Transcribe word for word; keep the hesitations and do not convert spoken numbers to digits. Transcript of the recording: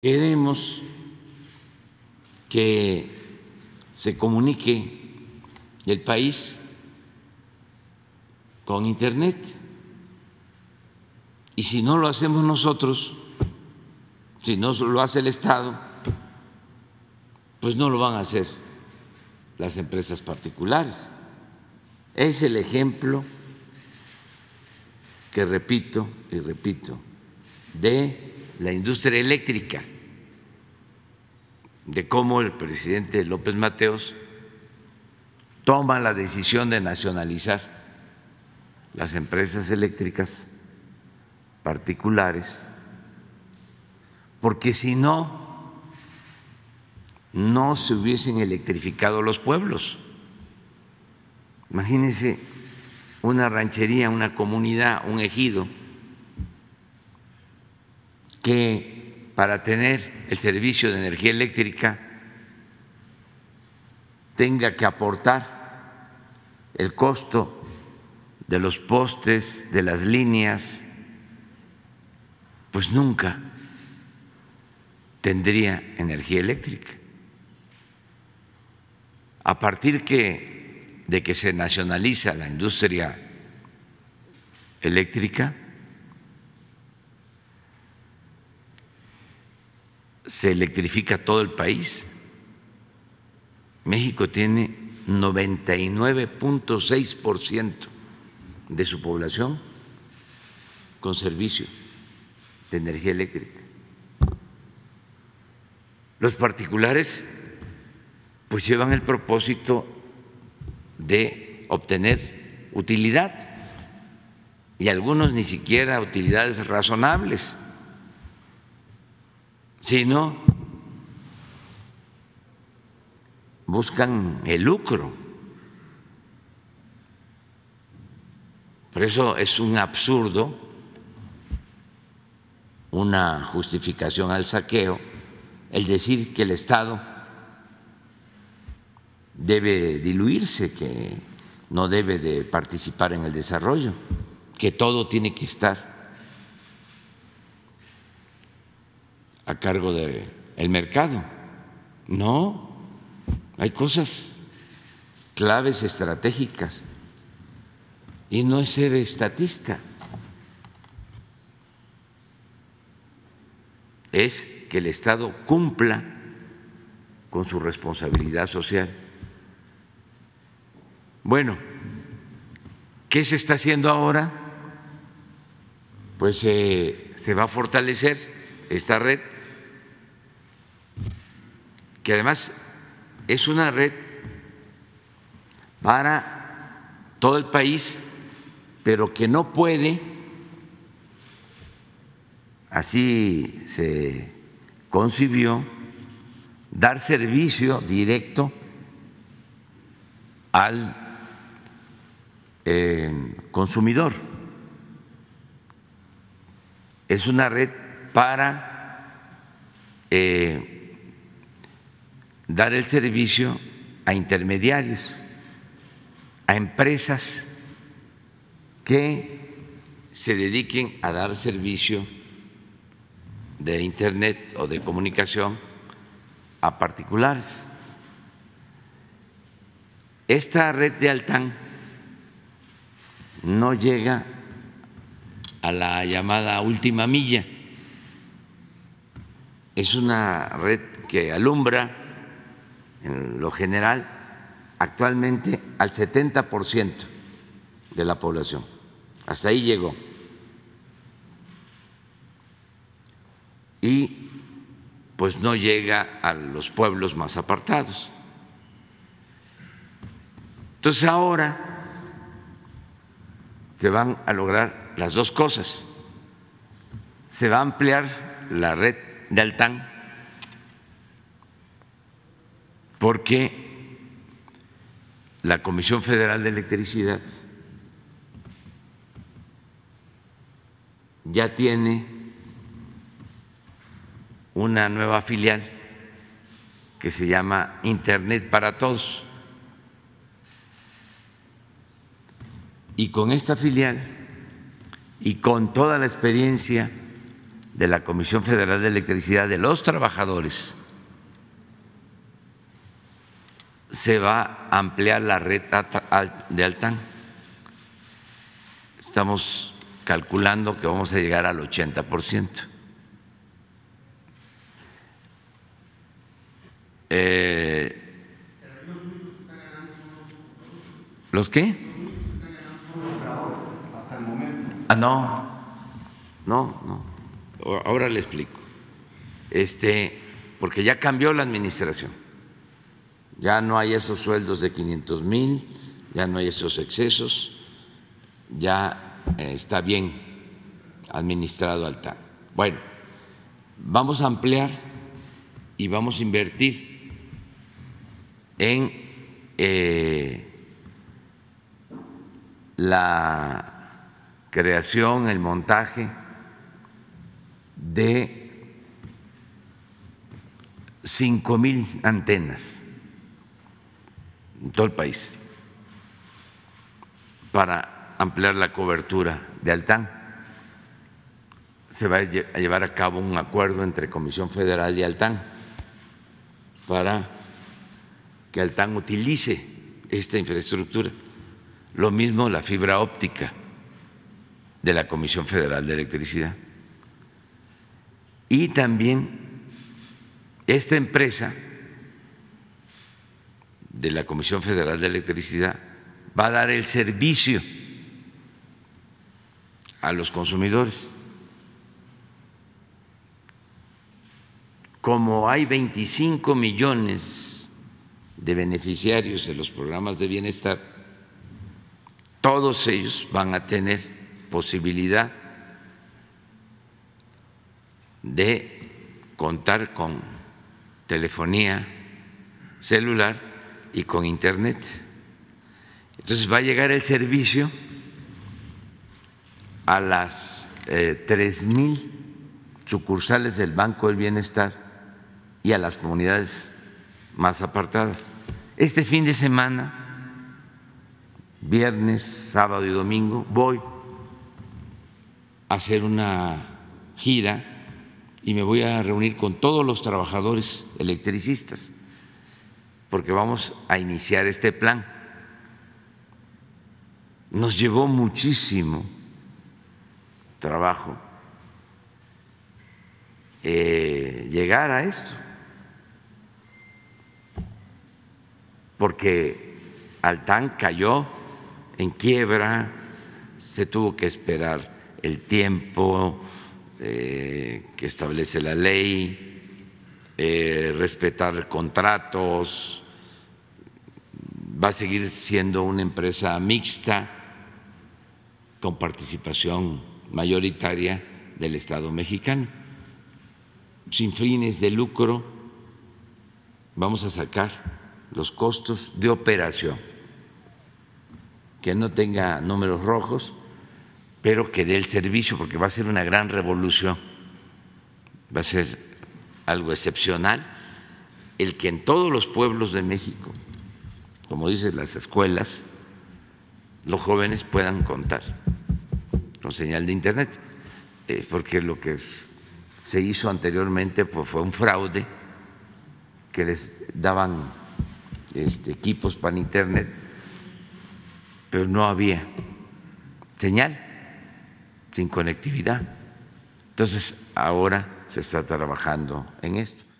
Queremos que se comunique el país con Internet, y si no lo hacemos nosotros, si no lo hace el Estado, pues no lo van a hacer las empresas particulares. Es el ejemplo que repito y repito de la industria eléctrica, de cómo el presidente López Mateos toma la decisión de nacionalizar las empresas eléctricas particulares, porque si no, no se hubiesen electrificado los pueblos. Imagínense una ranchería, una comunidad, un ejido, que para tener el servicio de energía eléctrica tenga que aportar el costo de los postes, de las líneas, pues nunca tendría energía eléctrica. A partir que, de que se nacionaliza la industria eléctrica, se electrifica todo el país. México tiene noventa y nueve punto seis por ciento de su población con servicio de energía eléctrica. Los particulares pues llevan el propósito de obtener utilidad, y algunos ni siquiera utilidades razonables, sino buscan el lucro. Por eso es un absurdo, una justificación al saqueo, el decir que el Estado debe diluirse, que no debe de participar en el desarrollo, que todo tiene que estar a cargo del mercado. No, hay cosas claves estratégicas, y no es ser estatista, es que el Estado cumpla con su responsabilidad social. Bueno, ¿qué se está haciendo ahora? Pues eh, se va a fortalecer esta red, que además es una red para todo el país, pero que no puede, así se concibió, dar servicio directo al consumidor. Es una red para eh, dar el servicio a intermediarios, a empresas que se dediquen a dar servicio de Internet o de comunicación a particulares. Esta red de Altán no llega a la llamada última milla. Es una red que alumbra, en lo general, actualmente al setenta por ciento de la población. Hasta ahí llegó. Y pues no llega a los pueblos más apartados. Entonces ahora se van a lograr las dos cosas. Se va a ampliar la red de Altán, porque la Comisión Federal de Electricidad ya tiene una nueva filial que se llama Internet para Todos. Y con esta filial y con toda la experiencia de la Comisión Federal de Electricidad de los trabajadores, se va a ampliar la red de Altán. Estamos calculando que vamos a llegar al ochenta por ciento. Eh, ¿Los qué? Ah, no, no, no. Ahora le explico. Este, porque ya cambió la administración. Ya no hay esos sueldos de quinientos mil, ya no hay esos excesos, ya está bien administrado Altán. Bueno, vamos a ampliar y vamos a invertir en eh, la creación, el montaje de cinco mil antenas en todo el país para ampliar la cobertura de Altán. Se va a llevar a cabo un acuerdo entre Comisión Federal y Altán para que Altán utilice esta infraestructura. Lo mismo la fibra óptica de la Comisión Federal de Electricidad. Y también esta empresa de la Comisión Federal de Electricidad va a dar el servicio a los consumidores. Como hay veinticinco millones de beneficiarios de los programas de bienestar, todos ellos van a tener posibilidad de contar con telefonía celular y con internet. Entonces va a llegar el servicio a las tres mil sucursales del Banco del Bienestar y a las comunidades más apartadas. Este fin de semana, viernes, sábado y domingo, voy a hacer una gira y me voy a reunir con todos los trabajadores electricistas, porque vamos a iniciar este plan. Nos llevó muchísimo trabajo eh, llegar a esto, porque Altán cayó en quiebra, se tuvo que esperar el tiempo Eh, que establece la ley, eh, respetar contratos, va a seguir siendo una empresa mixta con participación mayoritaria del Estado mexicano, sin fines de lucro. Vamos a sacar los costos de operación, que no tenga números rojos, pero que dé el servicio, porque va a ser una gran revolución, va a ser algo excepcional el que en todos los pueblos de México, como dicen las escuelas, los jóvenes puedan contar con señal de internet, porque lo que se hizo anteriormente fue un fraude, que les daban equipos para internet, pero no había señal, sin conectividad. Entonces, ahora se está trabajando en esto.